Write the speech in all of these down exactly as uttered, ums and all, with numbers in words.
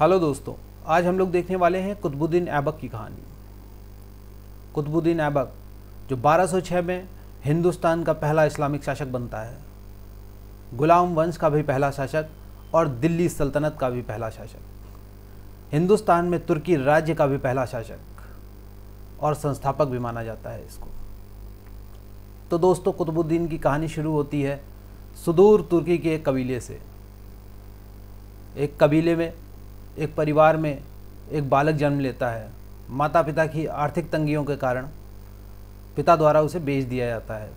Hello दोस्तों, आज हम लोग देखने वाले हैं कुतुबुद्दीन ऐबक की कहानी। कुतुबुद्दीन ऐबक जो बारह सौ छह में हिंदुस्तान का पहला इस्लामिक शासक बनता है, ग़ुलाम वंश का भी पहला शासक और दिल्ली सल्तनत का भी पहला शासक, हिंदुस्तान में तुर्की राज्य का भी पहला शासक और संस्थापक भी माना जाता है इसको। तो दोस्तों, कुतुबुद्दीन की कहानी शुरू होती है सुदूर तुर्की के एक कबीले से। एक कबीले में, एक परिवार में एक बालक जन्म लेता है। माता पिता की आर्थिक तंगियों के कारण पिता द्वारा उसे बेच दिया जाता है।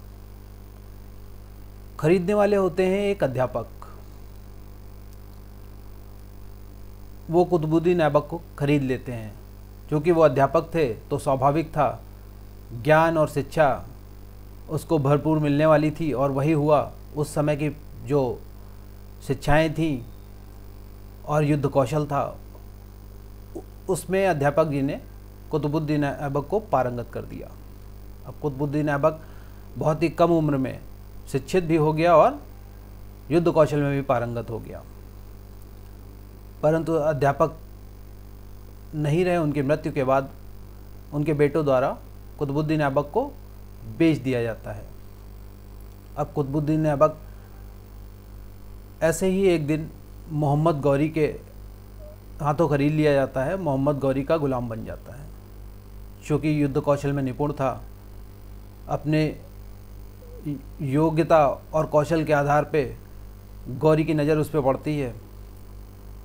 खरीदने वाले होते हैं एक अध्यापक। वो कुतुबुद्दीन ऐबक को खरीद लेते हैं। क्योंकि वो अध्यापक थे तो स्वाभाविक था, ज्ञान और शिक्षा उसको भरपूर मिलने वाली थी और वही हुआ। उस समय की जो शिक्षाएं थीं और युद्ध कौशल था, उसमें अध्यापक जी ने कुतुबुद्दीन ऐबक को पारंगत कर दिया। अब कुतुबुद्दीन ऐबक बहुत ही कम उम्र में शिक्षित भी हो गया और युद्ध कौशल में भी पारंगत हो गया। परंतु अध्यापक नहीं रहे। उनकी मृत्यु के बाद उनके बेटों द्वारा कुतुबुद्दीन ऐबक को बेच दिया जाता है। अब कुतुबुद्दीन ऐबक ऐसे ही एक दिन मोहम्मद गौरी के हाथों खरीद लिया जाता है। मोहम्मद गौरी का गुलाम बन जाता है। क्योंकि युद्ध कौशल में निपुण था, अपने योग्यता और कौशल के आधार पे गौरी की नज़र उस पर पड़ती है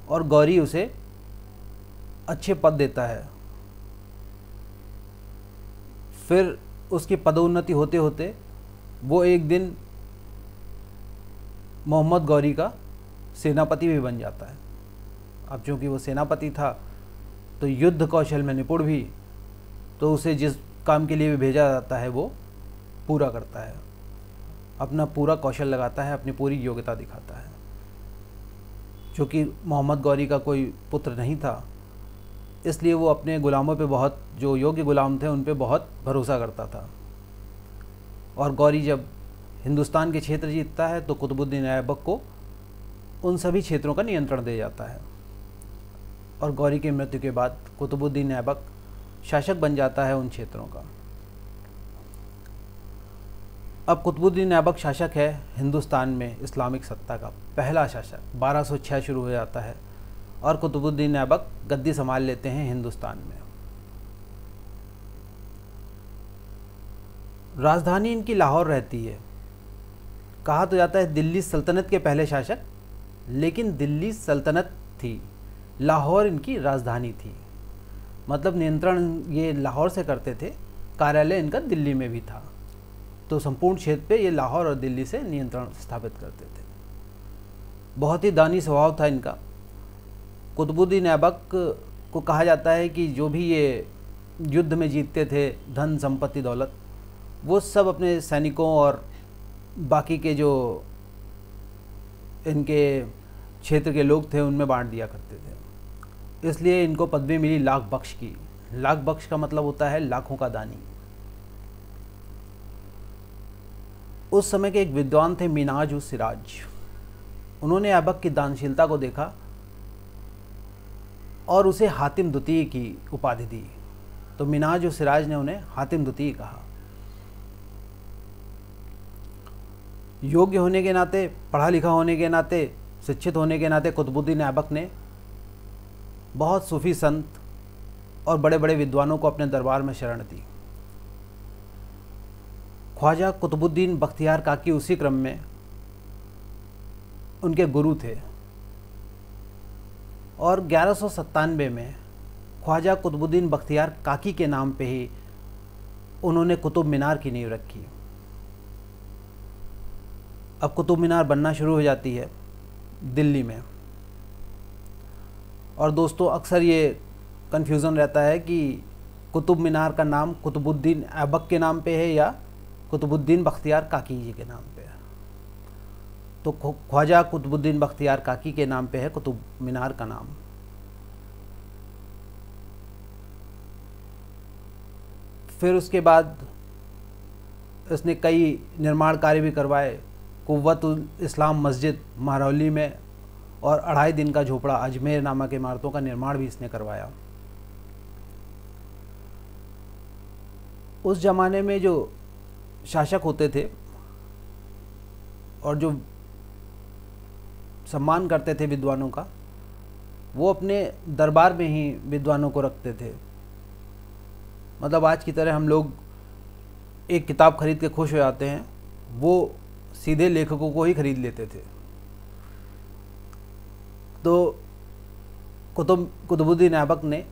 और गौरी उसे अच्छे पद देता है। फिर उसकी पदोन्नति होते होते वो एक दिन मोहम्मद गौरी का सेनापति भी बन जाता है। अब चूँकि वो सेनापति था तो युद्ध कौशल में निपुण भी, तो उसे जिस काम के लिए भी भेजा जाता है वो पूरा करता है, अपना पूरा कौशल लगाता है, अपनी पूरी योग्यता दिखाता है। चूँकि मोहम्मद गौरी का कोई पुत्र नहीं था, इसलिए वो अपने गुलामों पे बहुत, जो योग्य गुलाम थे उन पे बहुत भरोसा करता था। और गौरी जब हिंदुस्तान के क्षेत्र जीतता है तो कुतुबुद्दीन ऐबक को उन सभी क्षेत्रों का नियंत्रण दे जाता है। और गौरी की मृत्यु के बाद कुतुबुद्दीन ऐबक शासक बन जाता है उन क्षेत्रों का। अब कुतुबुद्दीन ऐबक शासक है हिंदुस्तान में, इस्लामिक सत्ता का पहला शासक। बारह सौ छह शुरू हो जाता है और कुतुबुद्दीन ऐबक गद्दी संभाल लेते हैं हिंदुस्तान में। राजधानी इनकी लाहौर रहती है। कहा तो जाता है दिल्ली सल्तनत के पहले शासक, लेकिन दिल्ली सल्तनत थी, लाहौर इनकी राजधानी थी। मतलब नियंत्रण ये लाहौर से करते थे, कार्यालय इनका दिल्ली में भी था। तो संपूर्ण क्षेत्र पे ये लाहौर और दिल्ली से नियंत्रण स्थापित करते थे। बहुत ही दानी स्वभाव था इनका। कुतुबुद्दीन ऐबक को कहा जाता है कि जो भी ये युद्ध में जीतते थे, धन संपत्ति दौलत, वो सब अपने सैनिकों और बाकी के जो इनके क्षेत्र के लोग थे उनमें बांट दिया करते थे। इसलिए इनको पदवी मिली लाख बख्श की। लाख बख्श का मतलब होता है लाखों का दानी। उस समय के एक विद्वान थे मीनाजु सिराज। उन्होंने ऐबक की दानशीलता को देखा और उसे हातिम द्वितीय की उपाधि दी। तो मीनाजु सिराज ने उन्हें हातिम द्वितीय कहा। योग्य होने के नाते, पढ़ा लिखा होने के नाते, शिक्षित होने के नाते कुतुबुद्दीन ऐबक ने बहुत सूफी संत और बड़े बड़े विद्वानों को अपने दरबार में शरण दी। ख्वाजा कुतुबुद्दीन बख्तियार काकी उसी क्रम में उनके गुरु थे। और ग्यारह सौ सत्तानवे में ख्वाजा कुतुबुद्दीन बख्तियार काकी के नाम पे ही उन्होंने कुतुब मीनार की नींव रखी। अब कुतुब मीनार बनना शुरू हो जाती है दिल्ली में। और दोस्तों, अक्सर ये कन्फ्यूज़न रहता है कि कुतुब मीनार का नाम कुतुबुद्दीन ऐबक के नाम पे है या कुतुबुद्दीन बख्तियार काकी जी के नाम पे है। तो ख्वाजा कुतुबुद्दीन बख्तियार काकी के नाम पे है कुतुब मीनार का नाम। फिर उसके बाद इसने कई निर्माण कार्य भी करवाए। कुव्वत-उल इस्लाम मस्जिद महारौली में और अढ़ाई दिन का झोपड़ा अजमेर नामक इमारतों का निर्माण भी इसने करवाया। उस ज़माने में जो शासक होते थे और जो सम्मान करते थे विद्वानों का, वो अपने दरबार में ही विद्वानों को रखते थे। मतलब आज की तरह हम लोग एक किताब खरीद के खुश हो जाते हैं, वो सीधे लेखकों को ही खरीद लेते थे। तो कुतुब कुतुबुद्दीन ऐबक ने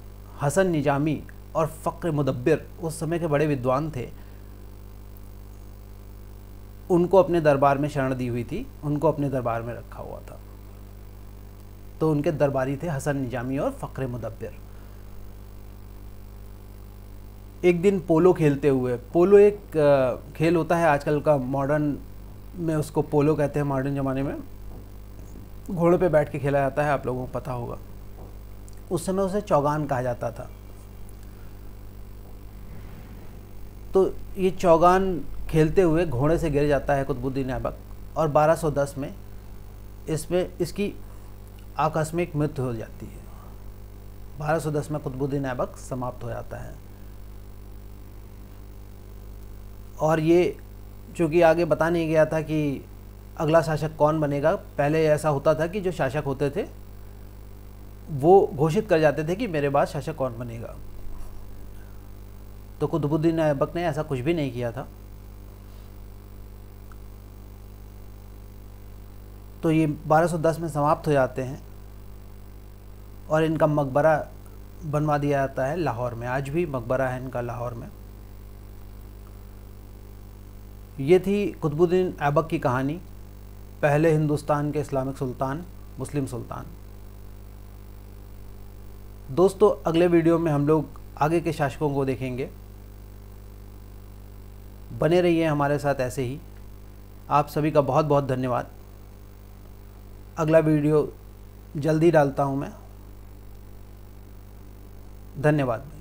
हसन निजामी और फ़ख़्र-ए-मुदब्बिर उस समय के बड़े विद्वान थे, उनको अपने दरबार में शरण दी हुई थी, उनको अपने दरबार में रखा हुआ था। तो उनके दरबारी थे हसन निजामी और फ़ख़्र-ए-मुदब्बिर। एक दिन पोलो खेलते हुए, पोलो एक खेल होता है आजकल का, मॉडर्न में उसको पोलो कहते हैं, मॉडर्न ज़माने में घोड़े पे बैठ के खेला जाता है, आप लोगों को पता होगा। उस समय उसे चौगान कहा जाता था। तो ये चौगान खेलते हुए घोड़े से गिर जाता है कुतुबुद्दीन ऐबक और बारह सौ दस में इसमें इसकी आकस्मिक मृत्यु हो जाती है। बारह सौ दस में कुतुबुद्दीन ऐबक समाप्त हो जाता है। और ये चूँकि आगे बता नहीं गया था कि अगला शासक कौन बनेगा। पहले ऐसा होता था कि जो शासक होते थे वो घोषित कर जाते थे कि मेरे बाद शासक कौन बनेगा। तो कुतुबुद्दीन ऐबक ने ऐसा कुछ भी नहीं किया था। तो ये बारह सौ दस में समाप्त हो जाते हैं और इनका मकबरा बनवा दिया जाता है लाहौर में। आज भी मकबरा है इनका लाहौर में। ये थी कुतुबुद्दीन ऐबक की कहानी, पहले हिंदुस्तान के इस्लामिक सुल्तान, मुस्लिम सुल्तान। दोस्तों, अगले वीडियो में हम लोग आगे के शासकों को देखेंगे। बने रहिए हमारे साथ ऐसे ही। आप सभी का बहुत बहुत धन्यवाद। अगला वीडियो जल्दी डालता हूँ मैं। धन्यवाद।